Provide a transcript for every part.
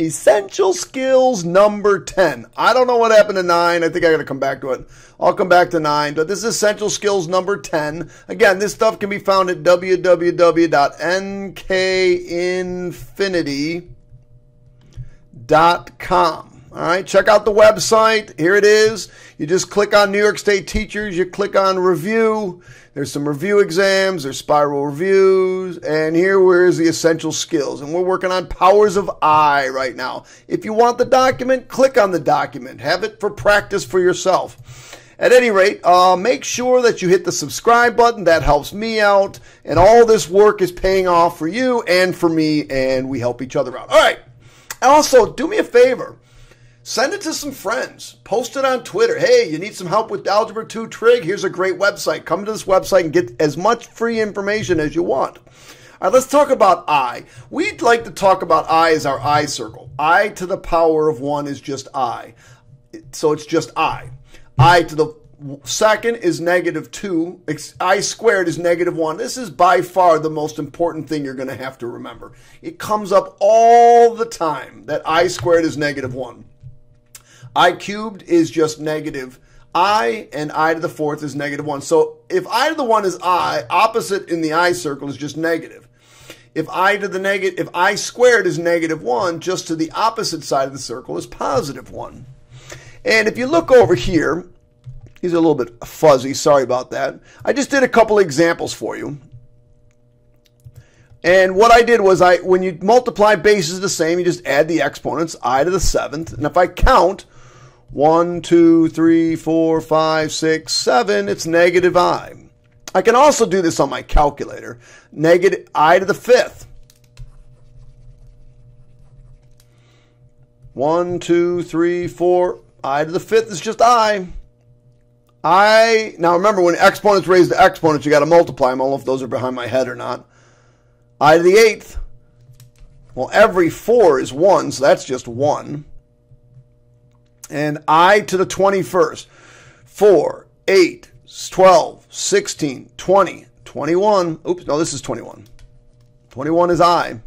Essential skills number 10. I don't know what happened to 9. I think I got to come back to it. I'll come back to 9. But this is essential skills number 10. Again, this stuff can be found at www.nkinfinity.com. All right, check out the website. Here it is. You just click on New York State Teachers. You click on Review. There's some review exams. There's spiral reviews. And here where's the essential skills. And we're working on Powers of I right now. If you want the document, click on the document. Have it for practice for yourself. At any rate, make sure that you hit the subscribe button. That helps me out. And all this work is paying off for you and for me. And we help each other out. All right. Also, do me a favor. Send it to some friends. Post it on Twitter. Hey, you need some help with Algebra 2 Trig? Here's a great website. Come to this website and get as much free information as you want. All right, let's talk about I. We'd like to talk about I as our I circle. I to the power of 1 is just I. So it's just I. I to the second is negative 2. I squared is negative 1. This is by far the most important thing you're going to have to remember. It comes up all the time that I squared is negative 1. I cubed is just negative I, and I to the fourth is negative 1. So if I to the 1 is I, opposite in the I circle is just negative. If I to the negative, if I squared is negative 1, just to the opposite side of the circle is positive 1. And if you look over here, these are a little bit fuzzy. Sorry about that. I just did a couple examples for you. And what I did was when you multiply bases the same, you just add the exponents, I to the seventh. And if I count 1, 2, 3, 4, 5, 6, 7, it's negative I. I can also do this on my calculator. Negative I to the fifth. 1, 2, 3, 4, I to the fifth is just I. Now remember, when exponents raise to exponents, you got to multiply them. I don't know if those are behind my head or not. I to the eighth, well, every 4 is 1, so that's just 1. And I to the 21st, 4, 8, 12, 16, 20, 21. Oops, no, this is 21. 21 is I.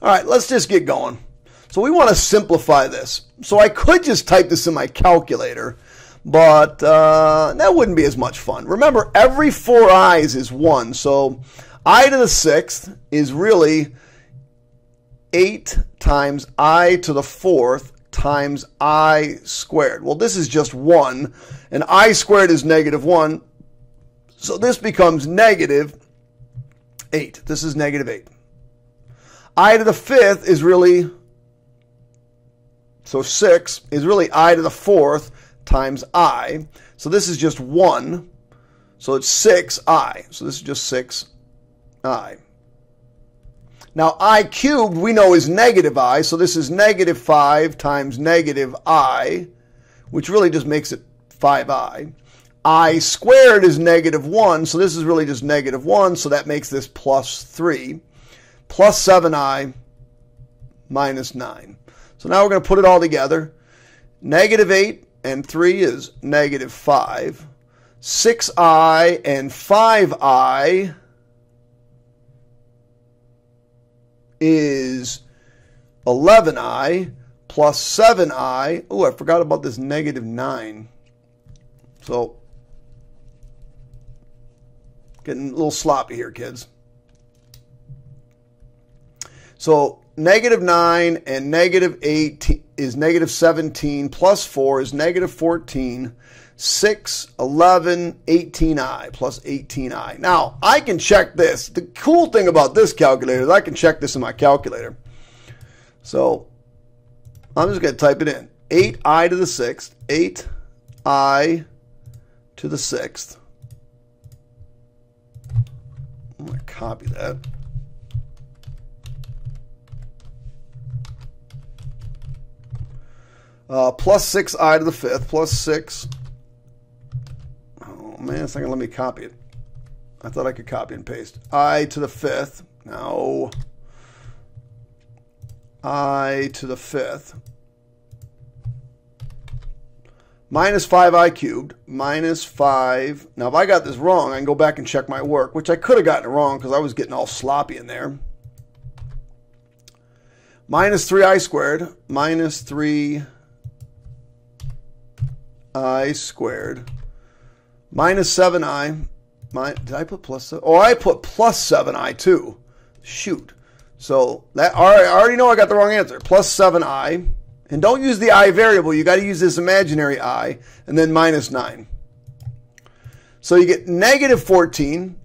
All right, let's just get going. So we want to simplify this. So I could just type this in my calculator, but that wouldn't be as much fun. Remember, every 4 i's is 1. So I to the 6th is really 8 times I to the 4th times I squared. Well, this is just 1, and I squared is negative 1. So this becomes negative 8. This is negative 8. I to the 5th is really, so 6 is really I to the 4th times I. So this is just 1. So it's 6i. So this is just 6i. Now I cubed we know is negative I. So this is negative 5 times negative I, which really just makes it 5i. I squared is negative 1. So this is really just negative 1. So that makes this plus 3. Plus 7i minus 9. So now we're going to put it all together. Negative 8. And 3 is negative 5. 6i and 5i is 11i plus 7i. Oh, I forgot about this negative 9. So, getting a little sloppy here, kids. So, negative 9 and negative 8 is negative 17. Plus 4 is negative 14. 6, 11, 18i plus 18i. Now, I can check this. The cool thing about this calculator is I can check this in my calculator. So I'm just going to type it in. 8i to the 6th. 8i to the 6th. I'm going to copy that. Plus 6i to the 5th, plus 6. Oh, man, it's not going to let me copy it. I thought I could copy and paste. I to the 5th. No. I to the 5th. Minus 5i cubed, minus 5. Now, if I got this wrong, I can go back and check my work, which I could have gotten it wrong because I was getting all sloppy in there. Minus 3i squared minus 3i squared minus 7i. Did I put plus 7? Oh, I put plus 7i too. Shoot. So that I already know I got the wrong answer. Plus 7i. And don't use the I variable. You got to use this imaginary I. And then minus 9. So you get negative 14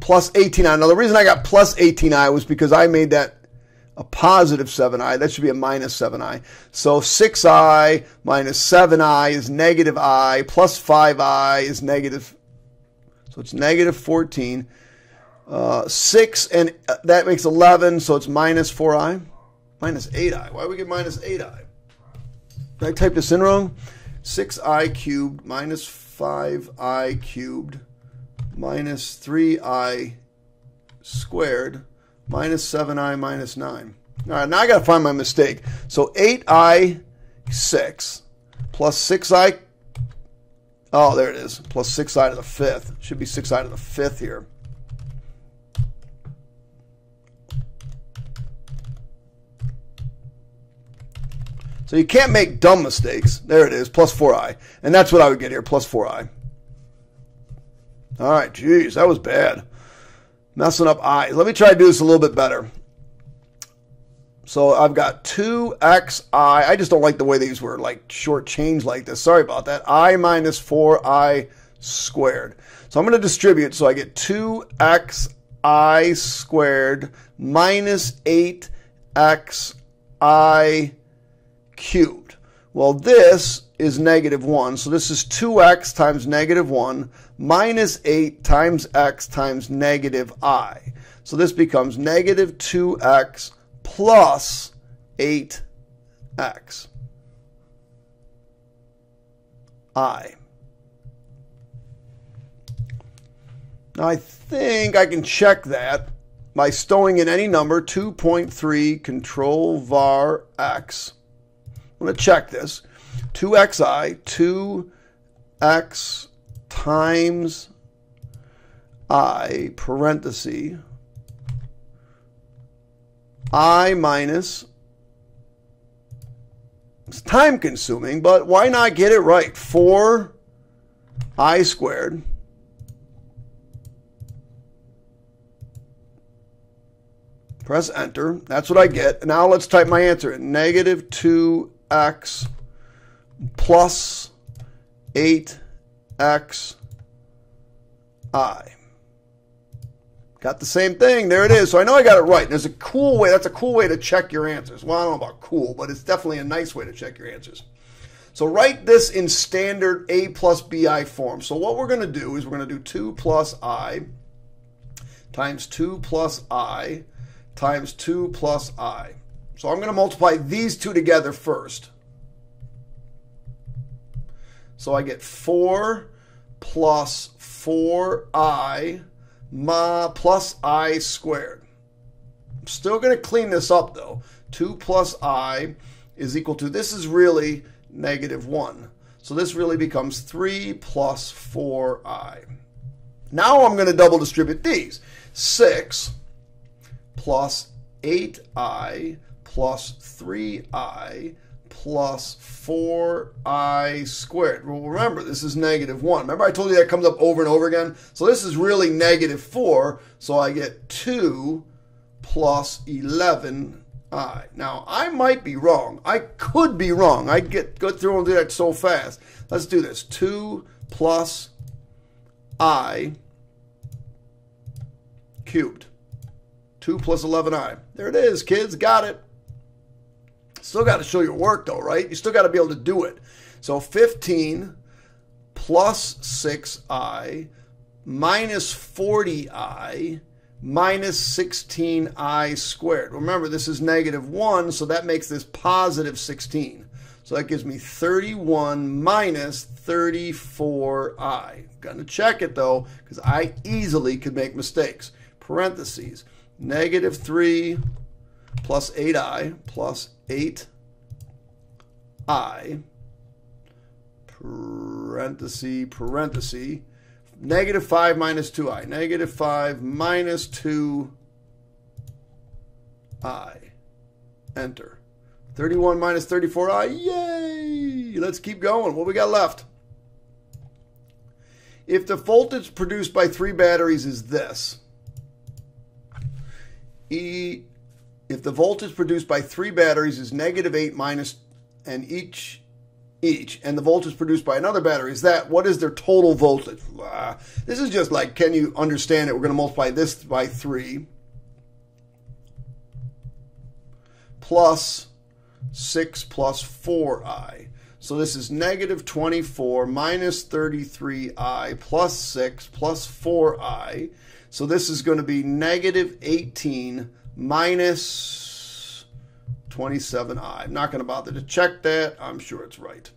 plus 18i. Now the reason I got plus 18i was because I made that a positive 7i. That should be a minus 7i. So 6i minus 7i is negative I. Plus 5i is negative. So it's negative 14. 6 and that makes 11. So it's minus 4i. Minus 8i. Why do we get minus 8i? Did I type this in wrong? 6i cubed minus 5i cubed minus 3i squared minus 7i minus 9. All right, now I got to find my mistake. So 8i, 6, plus 6i, oh, there it is, plus 6i to the 5th. Should be 6i to the 5th here. So you can't make dumb mistakes. There it is, plus 4i. And that's what I would get here, plus 4i. All right, geez, that was bad. Messing up I. Let me try to do this a little bit better. So I've got 2xi. I just don't like the way these were like shortchanged like this. Sorry about that. I minus 4i squared. So I'm going to distribute. So I get 2xi squared minus 8xi cubed. Well, this is negative 1. So this is 2x times negative 1 minus 8 times x times negative I. So this becomes negative 2x plus 8x I. Now I think I can check that by stowing in any number, 2.3 control var x. I'm going to check this. 2xi, 2x times I, parenthesis, I minus, it's time consuming, but why not get it right? 4i squared . Press enter. That's what I get. Now let's type my answer in. Negative 2x plus 8xi. Got the same thing. There it is. So I know I got it right. There's a cool way. That's a cool way to check your answers. Well, I don't know about cool, but it's definitely a nice way to check your answers. So write this in standard a plus bi form. So what we're going to do is we're going to do 2 plus I times 2 plus I times 2 plus I. So I'm going to multiply these two together first. So I get 4 plus 4i plus I squared. I'm still going to clean this up, though. 2 plus I is equal to, this is really negative 1. So this really becomes 3 plus 4i. Now I'm going to double distribute these. 6 plus 8i plus 3i plus 4i squared. Well, remember, this is negative 1. Remember I told you that comes up over and over again? So this is really negative 4. So I get 2 plus 11i. Now, I might be wrong. I could be wrong. I go through and do that so fast. Let's do this. 2 plus I cubed. 2 plus 11i. There it is, kids. Got it. Still got to show your work, though, right? You still got to be able to do it. So 15 plus 6i minus 40i minus 16i squared. Remember, this is negative 1, so that makes this positive 16. So that gives me 31 minus 34i. Going to check it, though, because I easily could make mistakes. Parentheses. Negative 3 plus 8i plus 8i, parenthesis, parenthesis, negative 5 minus 2i, negative 5 minus 2i Enter. 31 minus 34i. Yay! Let's keep going. What we got left? If the voltage produced by 3 batteries is this, if the voltage produced by 3 batteries is -8 minus, and each, and the voltage produced by another battery is that, what is their total voltage? This is just like, can you understand it? We're going to multiply this by 3 plus 6 plus 4i. So this is -24 minus 33i plus 6 plus 4i. So this is going to be -18 minus 27i. I'm not going to bother to check that. I'm sure it's right.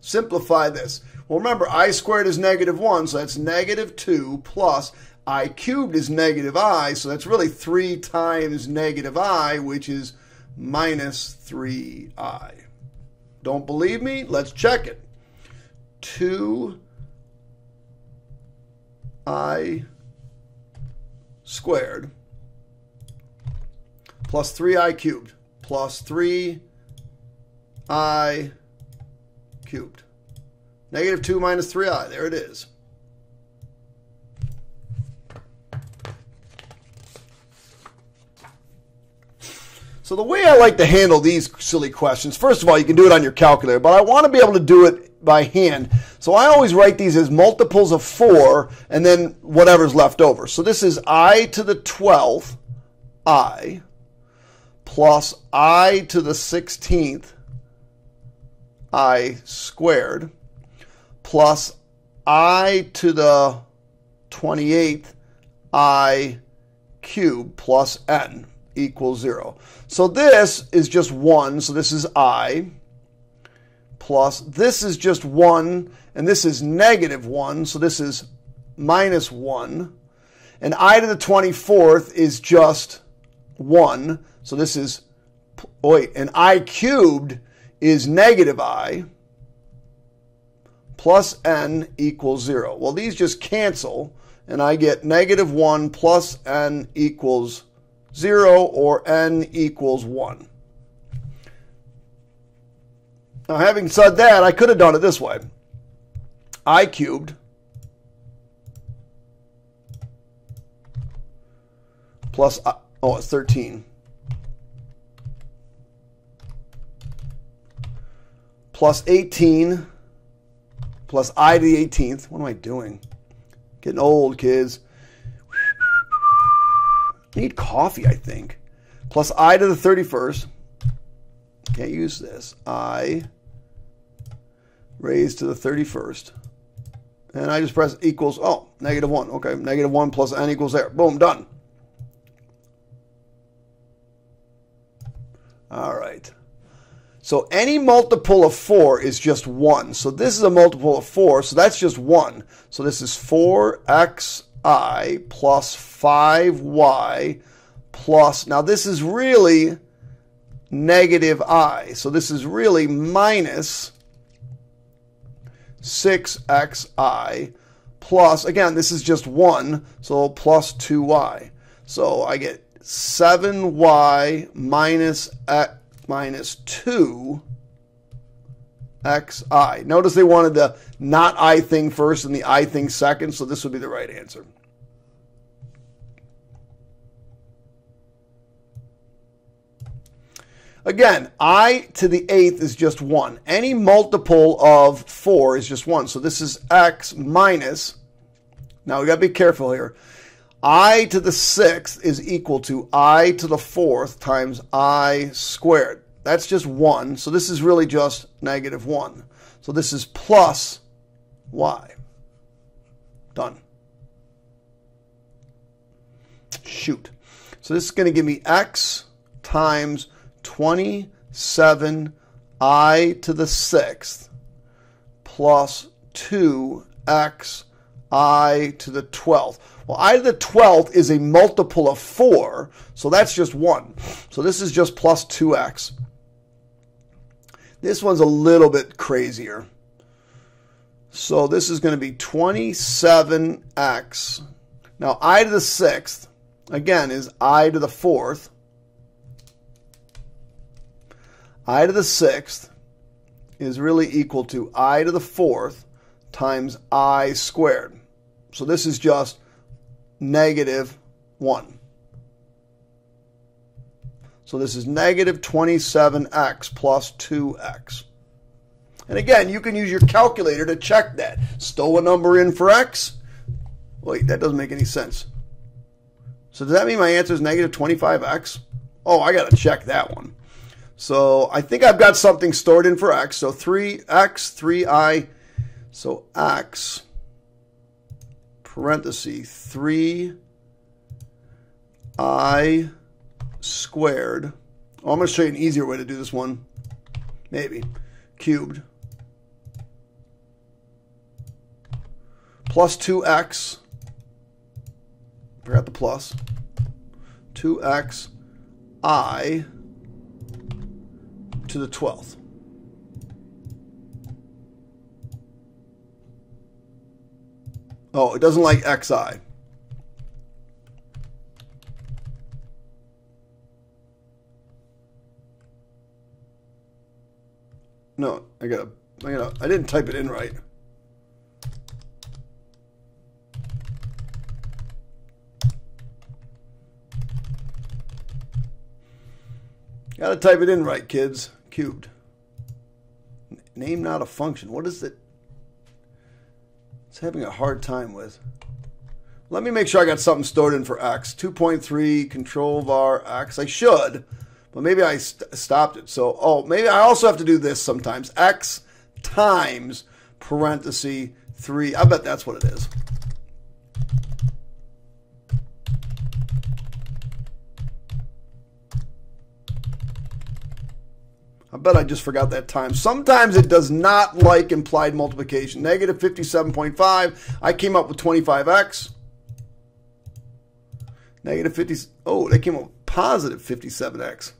Simplify this. Well, remember, I squared is -1, so that's -2 plus I cubed is -i, so that's really 3 times -i, which is minus 3i. Don't believe me? Let's check it. 2i squared plus 3i cubed plus 3i cubed. -2 minus 3i. There it is. So the way I like to handle these silly questions, first of all, you can do it on your calculator, but I want to be able to do it by hand. So I always write these as multiples of 4 and then whatever's left over. So this is I to the 12th I plus I to the 16th I squared plus I to the 28th I cubed plus n equals 0. So this is just 1, so this is I, plus this is just 1, and this is -1, so this is minus 1, and I to the 24th is just 1, so this is, and I cubed is -i, plus n equals 0. Well, these just cancel, and I get -1 plus n equals 0, or n equals 1. Now, having said that, I could have done it this way. I cubed plus, it's 13, plus 18, plus I to the 18th. What am I doing? Getting old, kids. I need coffee, I think. Plus I to the 31st. Can't use this. I raised to the 31st. And I just press equals, -1. Okay, -1 plus n equals there. Boom, done. All right. So any multiple of 4 is just 1. So this is a multiple of 4, so that's just 1. So this is 4xi plus 5y plus, now this is really -i, so this is really minus 6xi plus, again, this is just 1, so plus 2y. So I get 7y minus 2 xi. Notice they wanted the not I thing first and the I thing second, so this would be the right answer. Again, I to the 8th is just 1. Any multiple of 4 is just 1. So this is x minus, now we got to be careful here, I to the 6th is equal to I to the 4th times I squared. That's just 1, so this is really just -1. So this is plus y. Done. Shoot. So this is going to give me x times 27i to the 6th plus 2xi to the 12th. Well, I to the 12th is a multiple of 4, so that's just 1. So this is just plus 2x. This one's a little bit crazier. So this is going to be 27x. Now, I to the 6th, again, is I to the 4th I to the sixth is really equal to I to the fourth times I squared. So this is just negative 1. So this is negative 27x plus 2x. And again, you can use your calculator to check that. Stow a number in for x. Wait, that doesn't make any sense. So does that mean my answer is negative 25x? Oh, I got to check that one. So I think I've got something stored in for x. So 3x, 3i, so x, parenthesis, 3i squared. Oh, I'm going to show you an easier way to do this one. Maybe. Cubed. Plus 2x. Forgot the plus. 2x I to the 12th. Oh, it doesn't like xi. No, I didn't type it in right. Gotta type it in right, kids. Cubed. Name not a function. What is it? It's having a hard time with. Let me make sure I got something stored in for x. 2.3 control var x. I should. But maybe I stopped it. So, oh, maybe I also have to do this sometimes. X times parenthesis 3. I bet that's what it is. I bet I just forgot that time. Sometimes it does not like implied multiplication. Negative 57.5. I came up with 25x. Negative 50. Oh, they came up with positive 57x.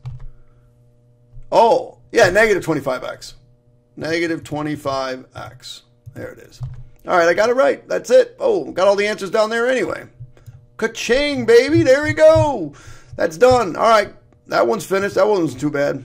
Oh, yeah, negative 25x. Negative 25x. There it is. All right, I got it right. That's it. Oh, got all the answers down there anyway. Ka-ching, baby. There we go. That's done. All right, that one's finished. That one wasn't too bad.